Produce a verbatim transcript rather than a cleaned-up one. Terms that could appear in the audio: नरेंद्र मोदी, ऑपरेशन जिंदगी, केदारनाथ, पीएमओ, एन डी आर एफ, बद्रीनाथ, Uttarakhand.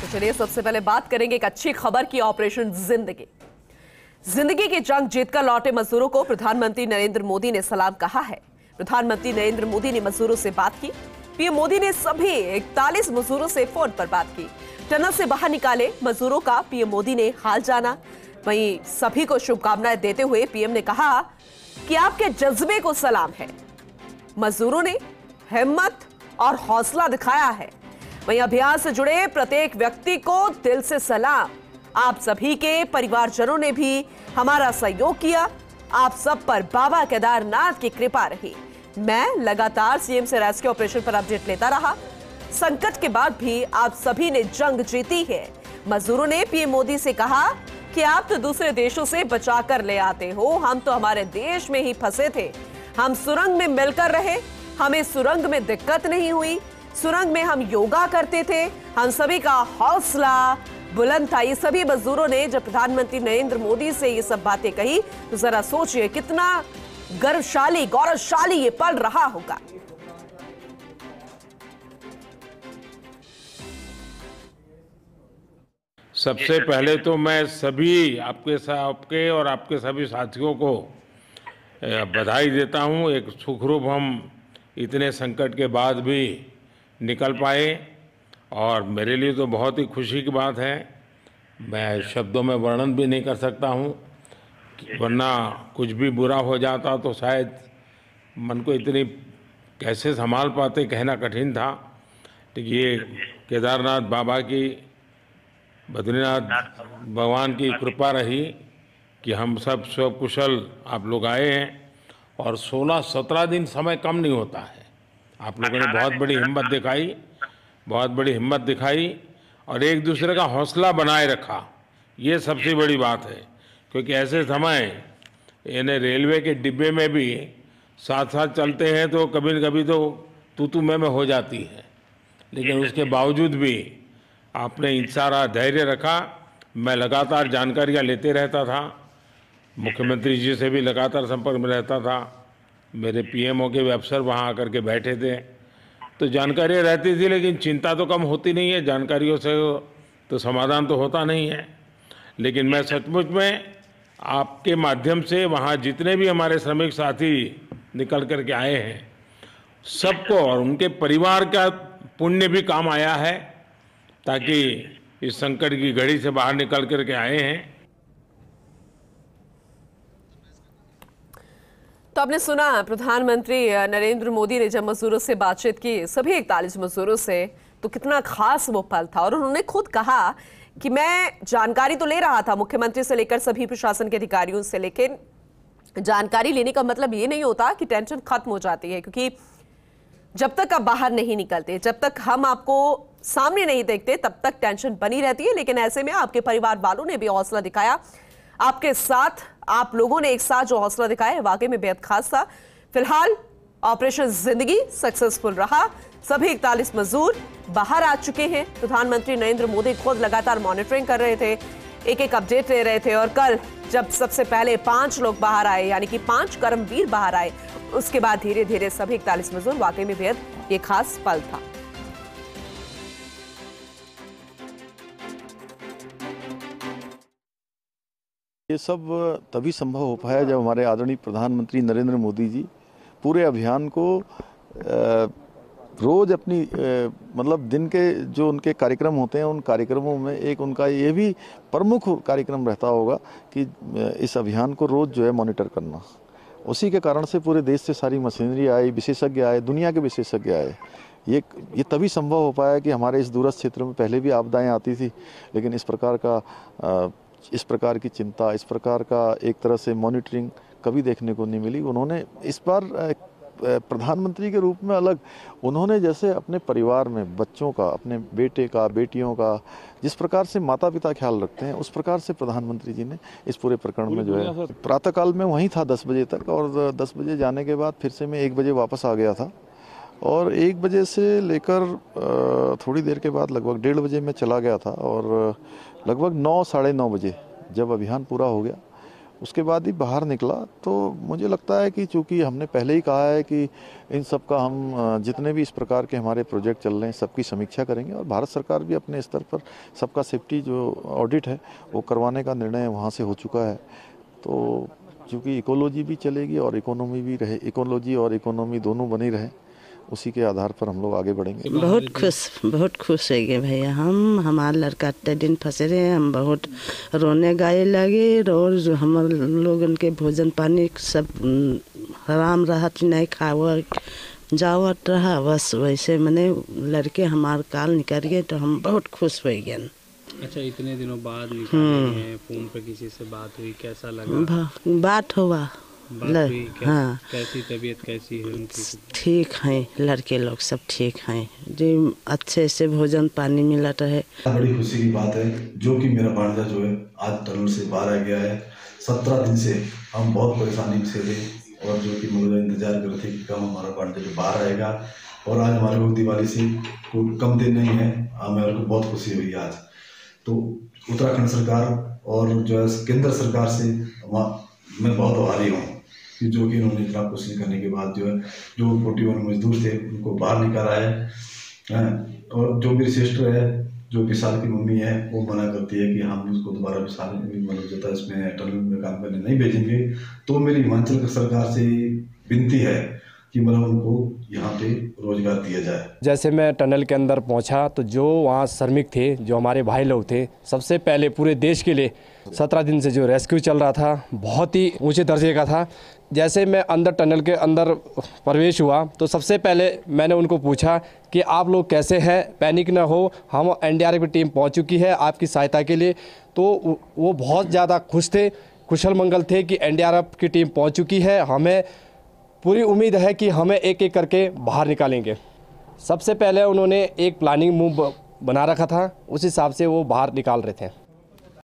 तो चलिए सबसे पहले बात करेंगे एक अच्छी खबर की। ऑपरेशन जिंदगी जिंदगी की जंग जीतकर लौटे मजदूरों को प्रधानमंत्री नरेंद्र मोदी ने सलाम कहा है। प्रधानमंत्री नरेंद्र मोदी ने मजदूरों से बात की। पीएम मोदी ने सभी इकतालीस मजदूरों से फोन पर बात की। टनल से बाहर निकाले मजदूरों का पीएम मोदी ने हाल जाना। वहीं सभी को शुभकामनाएं देते हुए पीएम ने कहा कि आपके जज्बे को सलाम है। मजदूरों ने हिम्मत और हौसला दिखाया है। वहीं अभियान से जुड़े प्रत्येक व्यक्ति को दिल से सलाम। आप सभी के परिवारजनों ने भी हमारा सहयोग किया। आप सब पर बाबा केदारनाथ की कृपा रही। मैं लगातार सीएम से रेस्क्यू ऑपरेशन पर अपडेट लेता रहा। संकट के बाद भी आप सभी ने जंग जीती है। मजदूरों ने पीएम मोदी से कहा कि आप तो दूसरे देशों से बचा कर ले आते हो, हम तो हमारे देश में ही फंसे थे। हम सुरंग में मिलकर रहे, हमें सुरंग में दिक्कत नहीं हुई। सुरंग में हम योगा करते थे। हम सभी का हौसला बुलंद था। ये सभी मजदूरों ने जब प्रधानमंत्री नरेंद्र मोदी से ये सब बातें कही तो जरा सोचिए कितना गर्वशाली गौरवशाली ये पल रहा होगा। सबसे पहले तो मैं सभी आपके आपके और आपके सभी साथियों को बधाई देता हूं। एक सुखरूप हम इतने संकट के बाद भी निकल पाए और मेरे लिए तो बहुत ही खुशी की बात है। मैं शब्दों में वर्णन भी नहीं कर सकता हूँ, वरना कुछ भी बुरा हो जाता तो शायद मन को इतनी कैसे संभाल पाते, कहना कठिन था। ये केदारनाथ बाबा की बद्रीनाथ भगवान की कृपा रही कि हम सब स्वकुशल आप लोग आए हैं। और सोलह सत्रह दिन समय कम नहीं होता है। आप लोगों ने बहुत बड़ी हिम्मत दिखाई बहुत बड़ी हिम्मत दिखाई और एक दूसरे का हौसला बनाए रखा। ये सबसे बड़ी बात है, क्योंकि ऐसे समय यानी रेलवे के डिब्बे में भी साथ साथ चलते हैं तो कभी न कभी तो तूतू में में हो जाती है, लेकिन उसके बावजूद भी आपने सारा धैर्य रखा। मैं लगातार जानकारियाँ लेते रहता था, मुख्यमंत्री जी से भी लगातार संपर्क में रहता था। मेरे पीएमओ के भी अफसर वहाँ आकर के बैठे थे, तो जानकारियाँ रहती थी, लेकिन चिंता तो कम होती नहीं है। जानकारियों से तो समाधान तो होता नहीं है, लेकिन मैं सचमुच में आपके माध्यम से वहाँ जितने भी हमारे श्रमिक साथी निकल कर के आए हैं सबको और उनके परिवार का पुण्य भी काम आया है, ताकि इस संकट की घड़ी से बाहर निकल कर के आए हैं। तो आपने सुना प्रधानमंत्री नरेंद्र मोदी ने जब मजदूरों से बातचीत की, सभी इकतालीस मजदूरों से, तो कितना खास वो पल था। और उन्होंने खुद कहा कि मैं जानकारी तो ले रहा था मुख्यमंत्री से लेकर सभी प्रशासन के अधिकारियों से, लेकिन जानकारी लेने का मतलब ये नहीं होता कि टेंशन खत्म हो जाती है, क्योंकि जब तक आप बाहर नहीं निकलते, जब तक हम आपको सामने नहीं देखते, तब तक टेंशन बनी रहती है। लेकिन ऐसे में आपके परिवार वालों ने भी हौसला दिखाया। आपके साथ आप लोगों ने एक साथ जो हौसला दिखाया है वाकई में बेहद खास था। फिलहाल ऑपरेशन जिंदगी सक्सेसफुल रहा। सभी इकतालीस मजदूर बाहर आ चुके हैं। प्रधानमंत्री नरेंद्र मोदी खुद लगातार मॉनिटरिंग कर रहे थे, एक एक अपडेट ले रहे थे। और कल जब सबसे पहले पांच लोग बाहर आए, यानी कि पांच कर्मवीर बाहर आए, उसके बाद धीरे धीरे सभी इकतालीस मजदूर, वाकई में बेहद ये खास पल था। ये सब तभी संभव हो पाया जब हमारे आदरणीय प्रधानमंत्री नरेंद्र मोदी जी पूरे अभियान को रोज़ अपनी मतलब दिन के जो उनके कार्यक्रम होते हैं उन कार्यक्रमों में एक उनका ये भी प्रमुख कार्यक्रम रहता होगा कि इस अभियान को रोज़ जो है मॉनिटर करना। उसी के कारण से पूरे देश से सारी मशीनरी आई, विशेषज्ञ आए, दुनिया के विशेषज्ञ आए। ये ये तभी संभव हो पाया कि हमारे इस दूरस्थ क्षेत्र में पहले भी आपदाएँ आती थी, लेकिन इस प्रकार का आ, इस प्रकार की चिंता, इस प्रकार का एक तरह से मॉनिटरिंग कभी देखने को नहीं मिली। उन्होंने इस बार प्रधानमंत्री के रूप में अलग उन्होंने जैसे अपने परिवार में बच्चों का, अपने बेटे का, बेटियों का जिस प्रकार से माता पिता ख्याल रखते हैं, उस प्रकार से प्रधानमंत्री जी ने इस पूरे प्रकरण में जो है प्रातः काल में वहीं था दस बजे तक, और दस बजे जाने के बाद फिर से मैं एक बजे वापस आ गया था और एक बजे से लेकर थोड़ी देर के बाद लगभग डेढ़ बजे मैं चला गया था और लगभग नौ साढ़े नौ बजे जब अभियान पूरा हो गया उसके बाद ही बाहर निकला। तो मुझे लगता है कि चूँकि हमने पहले ही कहा है कि इन सब का हम जितने भी इस प्रकार के हमारे प्रोजेक्ट चल रहे हैं सबकी समीक्षा करेंगे और भारत सरकार भी अपने स्तर पर सबका सेफ्टी जो ऑडिट है वो करवाने का निर्णय वहाँ से हो चुका है। तो चूँकि इकोलॉजी भी चलेगी और इकोनॉमी भी रहे, इकोलॉजी और इकोनॉमी दोनों बनी रहे, उसी के आधार पर हम लोग आगे बढ़ेंगे। बहुत खुश बहुत खुश है भैया हम, हमारा लड़का इतने दिन फंसे रहे, हम बहुत रोने गाये लगे और जो हम लोग उनके भोजन पानी सब हराम राहत नहीं खावा जावत रहा, बस वैसे मैंने लड़के हमारे काल निकल गए तो हम बहुत खुश हो गए। अच्छा, इतने दिनों बाद निकाले हैं, फोन पे किसी से बात हुई, कैसा लगा? बात हुआ, कैसी, हाँ, कैसी तबीयत कैसी है उनकी? ठीक हैं, लड़के लोग सब ठीक हैं जी, अच्छे से भोजन पानी मिला है। बड़ी खुशी की बात है जो कि मेरा भांजा जो है आज टनल से बाहर आ गया है। सत्रह दिन से हम बहुत परेशानी से थे और जो कि मुझे इंतजार कर रहे थे कि कब हमारा भांजा जो बाहर आएगा, और आज हमारे को दिवाली से कोई कम दिन नहीं है, हमारे को बहुत खुशी हुई आज। तो उत्तराखंड सरकार और जो है केंद्र सरकार से मैं बहुत आभारी हूँ कि जो कि उन्होंने इतना कुछ करने के बाद जो है जो इकतालीस मजदूर थे उनको बाहर निकाला है। और जो मेरी सिस्टर है जो विशाल की मम्मी है वो मना करती है कि हम उसको दोबारा विशाल मतलब जो था इसमें टनल में काम करने नहीं भेजेंगे, तो मेरी हिमाचल सरकार से विनती है कि मतलब उनको यहाँ पे रोजगार दिया जाए। जैसे मैं टनल के अंदर पहुँचा तो जो वहाँ श्रमिक थे, जो हमारे भाई लोग थे, सबसे पहले पूरे देश के लिए सत्रह दिन से जो रेस्क्यू चल रहा था बहुत ही ऊंचे दर्जे का था। जैसे मैं अंदर टनल के अंदर प्रवेश हुआ तो सबसे पहले मैंने उनको पूछा कि आप लोग कैसे हैं, पैनिक ना हो, हम एन डी आर एफ की टीम पहुँच चुकी है आपकी सहायता के लिए। तो वो बहुत ज़्यादा खुश थे, खुशल मंगल थे कि एन डी आर एफ की टीम पहुँच चुकी है, हमें पूरी उम्मीद है कि हमें एक एक करके बाहर निकालेंगे। सबसे पहले उन्होंने एक प्लानिंग मूव बना रखा था, उस हिसाब से वो बाहर निकाल रहे थे।